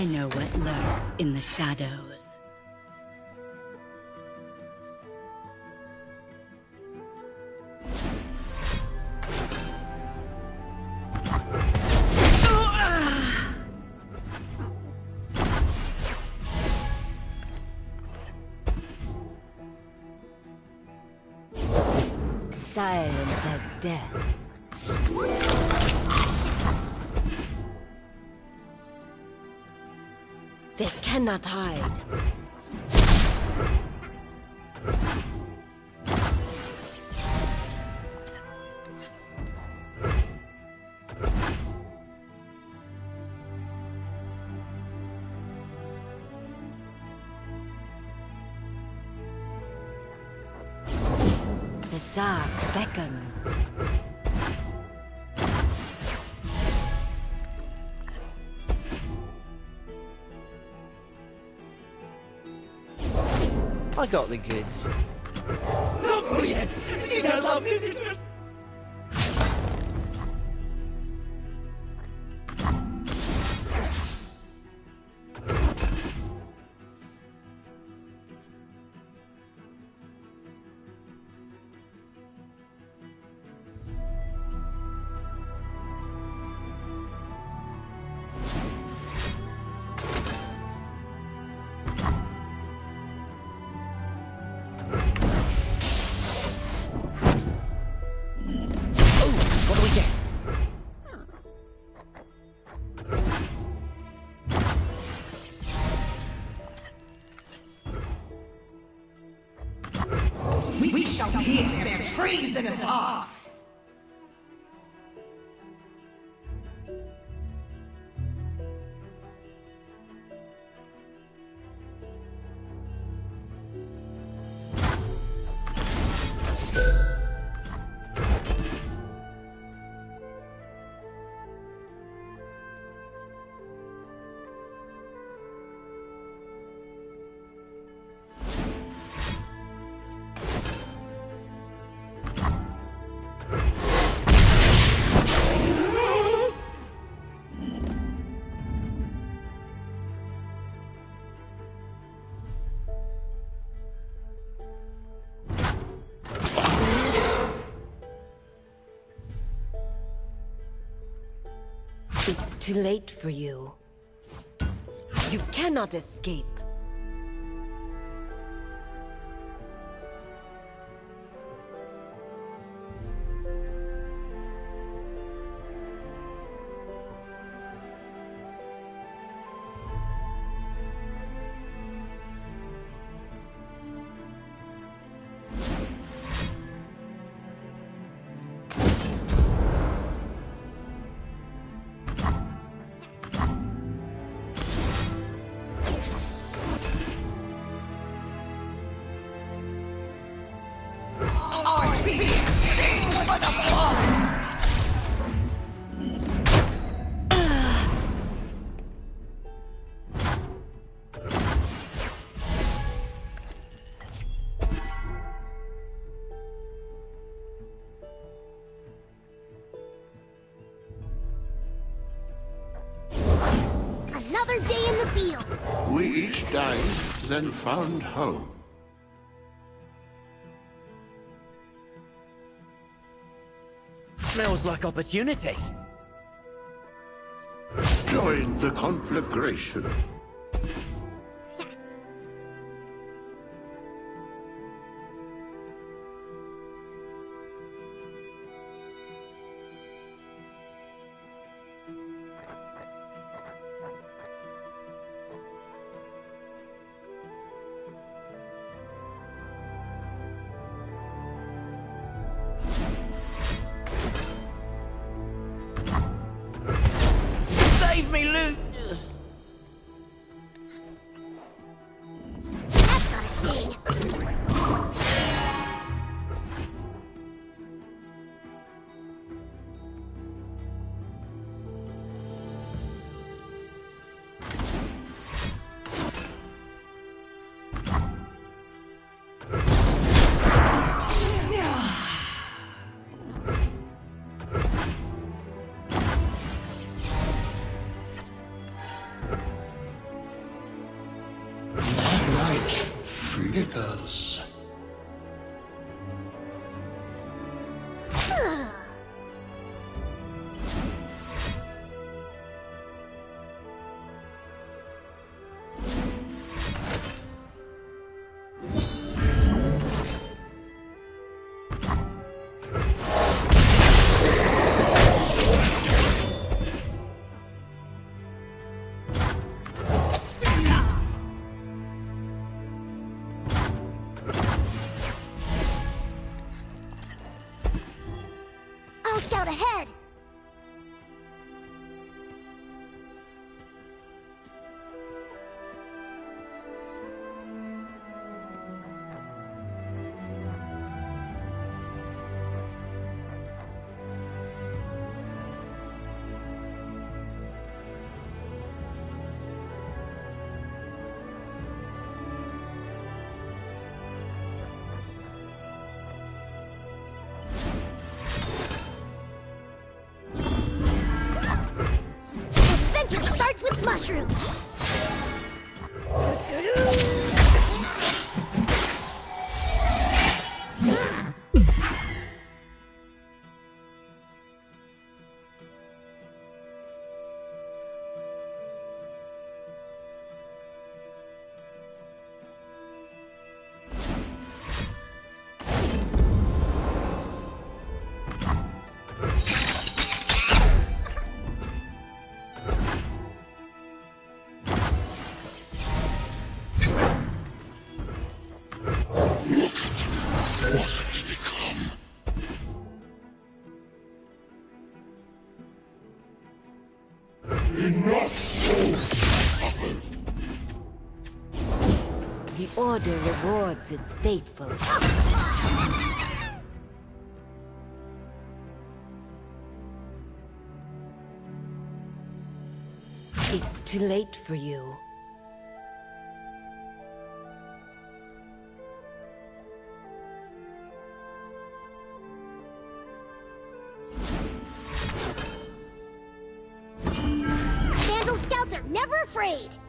I know what lurks in the shadows. Silent as death. They cannot hide. The dark beckons. I got the goods. Oh yes, she does love visitors! Shall pierce their treasonous hearts! It's too late for you. You cannot escape. Another day in the field. We each died, then found home. Smells like opportunity. Join the conflagration. Me loot. That's got a sting. Nuts with mushrooms. The Order rewards its faithful. It's too late for you. Skelter, never afraid!